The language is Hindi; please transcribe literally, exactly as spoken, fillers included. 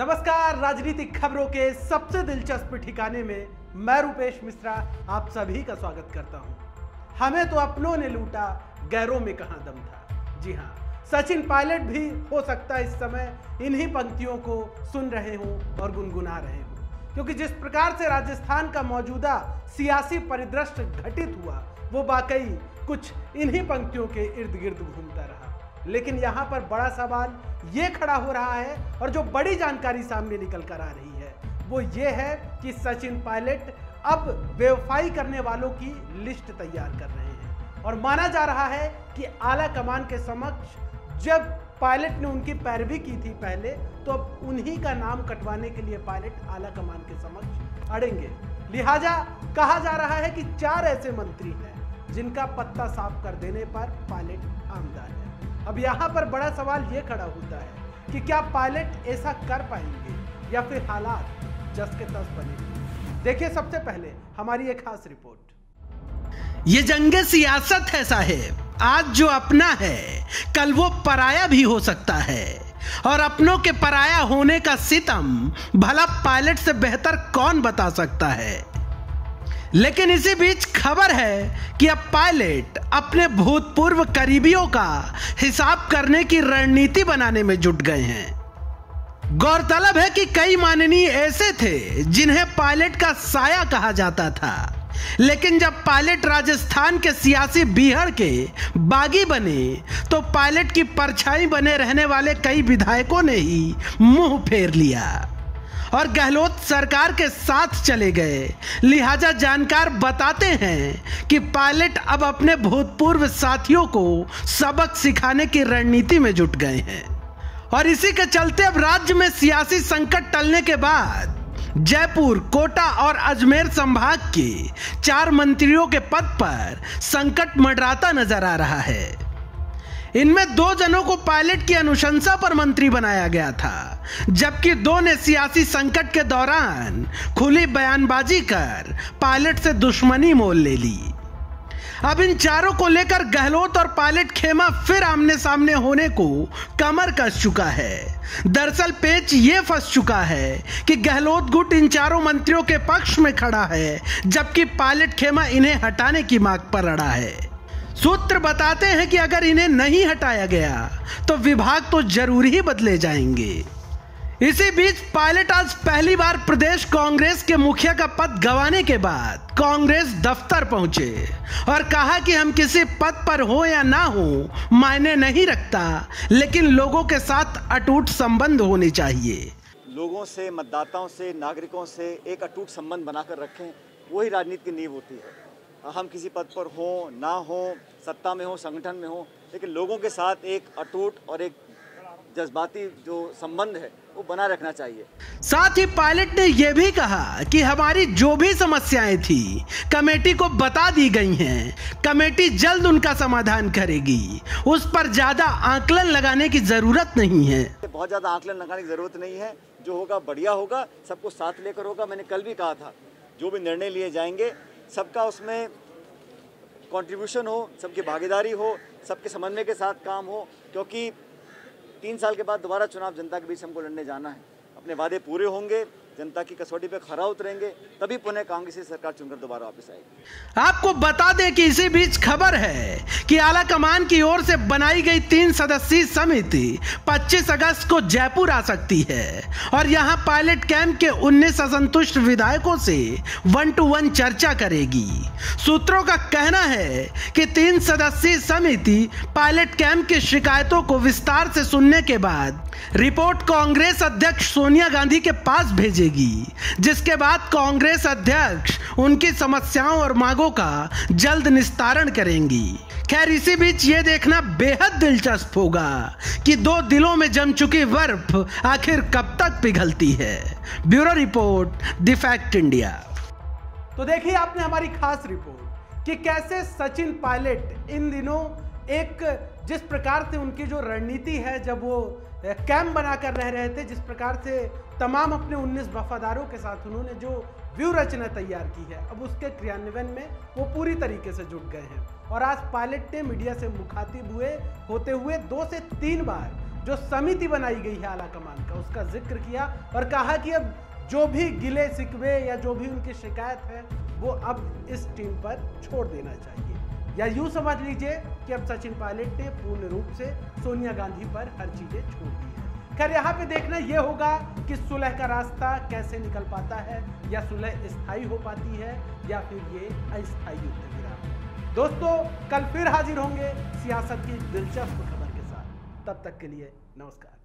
नमस्कार। राजनीतिक खबरों के सबसे दिलचस्प ठिकाने में मैं रूपेश मिश्रा आप सभी का स्वागत करता हूं। हमें तो अपनों ने लूटा, गैरों में कहां दम था। जी हां, सचिन पायलट भी हो सकता है इस समय इन्हीं पंक्तियों को सुन रहे हों और गुनगुना रहे हों, क्योंकि जिस प्रकार से राजस्थान का मौजूदा सियासी परिदृश्य घटित हुआ वो वाकई कुछ इन्हीं पंक्तियों के इर्द गिर्द घूमता रहा। लेकिन यहाँ पर बड़ा सवाल ये खड़ा हो रहा है और जो बड़ी जानकारी सामने निकल कर आ रही है वो ये है कि सचिन पायलट अब बेवफाई करने वालों की लिस्ट तैयार कर रहे हैं और माना जा रहा है कि आला कमान के समक्ष जब पायलट ने उनकी पैरवी की थी पहले, तो अब उन्हीं का नाम कटवाने के लिए पायलट आला कमान के समक्ष अड़ेंगे। लिहाजा कहा जा रहा है कि चार ऐसे मंत्री हैं जिनका पत्ता साफ कर देने पर पायलट आमदा है। अब यहाँ पर बड़ा सवाल ये खड़ा होता है कि क्या पायलट ऐसा कर पाएंगे या फिर हालात जस के तस बनेंगे। देखिए सबसे पहले हमारी एक खास रिपोर्ट। ये जंगे सियासत है साहेब। आज जो अपना है कल वो पराया भी हो सकता है, और अपनों के पराया होने का सितम भला पायलट से बेहतर कौन बता सकता है। लेकिन इसी बीच खबर है कि अब पायलट अपने भूतपूर्व करीबियों का हिसाब करने की रणनीति बनाने में जुट गए हैं। गौरतलब है कि कई माननीय ऐसे थे जिन्हें पायलट का साया कहा जाता था, लेकिन जब पायलट राजस्थान के सियासी बिहड़ के बागी बने तो पायलट की परछाई बने रहने वाले कई विधायकों ने ही मुंह फेर लिया और गहलोत सरकार के साथ चले गए। लिहाजा जानकार बताते हैं कि पायलट अब अपने भूतपूर्व साथियों को सबक सिखाने की रणनीति में जुट गए हैं, और इसी के चलते अब राज्य में सियासी संकट टलने के बाद जयपुर, कोटा और अजमेर संभाग के चार मंत्रियों के पद पर संकट मंडराता नजर आ रहा है। इनमें दो जनों को पायलट की अनुशंसा पर मंत्री बनाया गया था, जबकि दो ने सियासी संकट के दौरान खुली बयानबाजी कर पायलट से दुश्मनी मोल ले ली। अब इन चारों को लेकर गहलोत और पायलट खेमा फिर आमने सामने होने को कमर कस चुका है। दरअसल पेच ये फंस चुका है कि गहलोत गुट इन चारों मंत्रियों के पक्ष में खड़ा है, जबकि पायलट खेमा इन्हें हटाने की मांग पर अड़ा है। सूत्र बताते हैं कि अगर इन्हें नहीं हटाया गया तो विभाग तो जरूर ही बदले जाएंगे। इसी बीच पायलट आज पहली बार प्रदेश कांग्रेस के मुखिया का पद गंवाने के बाद कांग्रेस दफ्तर पहुंचे और कहा कि हम किसी पद पर हो या ना हो मायने नहीं रखता, लेकिन लोगों के साथ अटूट संबंध होने चाहिए। लोगों से, मतदाताओं से, नागरिकों से एक अटूट संबंध बनाकर रखें, वही राजनीति की नींव होती है। हम किसी पद पर हों ना हों, सत्ता में हों, संगठन में हों, लेकिन लोगों के साथ एक अटूट और एक जज्बाती जो संबंध है वो बना रखना चाहिए। साथ ही पायलट ने यह भी कहा कि हमारी जो भी समस्याएं थी कमेटी को बता दी गई हैं, कमेटी जल्द उनका समाधान करेगी, उस पर ज्यादा आकलन लगाने की जरूरत नहीं है। बहुत ज्यादा आकलन लगाने की जरूरत नहीं है, जो होगा बढ़िया होगा, सबको साथ लेकर होगा। मैंने कल भी कहा था जो भी निर्णय लिए जाएंगे सबका उसमें कंट्रीब्यूशन हो, सबकी भागीदारी हो, सबके समन्वय के साथ काम हो, क्योंकि तीन साल के बाद दोबारा चुनाव जनता के बीच हमको लड़ने जाना है। अपने वादे पूरे होंगे, जनता की कसौटी पे खरा उतरेंगे, तभी पुनः कांग्रेस की सरकार चुनकर दोबारा वापस आएगी। आपको बता दें कि इसी बीच खबर है कि आला कमान की ओर से बनाई गई तीन सदस्यीय समिति पच्चीस अगस्त को जयपुर आ सकती है, और यहां पायलट कैंप के उन्नीस असंतुष्ट विधायकों से वन टू वन चर्चा करेगी। सूत्रों का कहना है कि तीन सदस्यीय समिति पायलट कैंप की शिकायतों को विस्तार से सुनने के बाद रिपोर्ट कांग्रेस अध्यक्ष सोनिया गांधी के पास भेजे, जिसके बाद कांग्रेस अध्यक्ष उनकी समस्याओं और मांगों का जल्द निस्तारण करेंगी। खैर इसी बीच ये देखना बेहद दिलचस्प होगा कि दो दिलों में जम चुकी बर्फ आखिर कब तक पिघलती है। Bureau report, the fact India. तो देखिए आपने हमारी खास रिपोर्ट कि कैसे सचिन पायलट इन दिनों एक जिस प्रकार से उनकी जो रणनीति है, जब वो कैंप बनाकर रह रहे थे, जिस प्रकार से तमाम अपने उन्नीस वफादारों के साथ उन्होंने जो व्यूह रचना तैयार की है, अब उसके क्रियान्वयन में वो पूरी तरीके से जुट गए हैं। और आज पायलट ने मीडिया से मुखातिब हुए होते हुए दो से तीन बार जो समिति बनाई गई है आला कमान का, उसका जिक्र किया और कहा कि अब जो भी गिले शिकवे या जो भी उनकी शिकायत है वो अब इस टीम पर छोड़ देना चाहिए, या यूँ समझ लीजिए कि अब सचिन पायलट ने पूर्ण रूप से सोनिया गांधी पर हर चीज़ें छोड़ दी है। खैर यहाँ पे देखना ये होगा कि सुलह का रास्ता कैसे निकल पाता है, या सुलह स्थायी हो पाती है या फिर ये अस्थायी युद्ध गिरा। दोस्तों कल फिर हाजिर होंगे सियासत की दिलचस्प खबर के साथ, तब तक के लिए नमस्कार।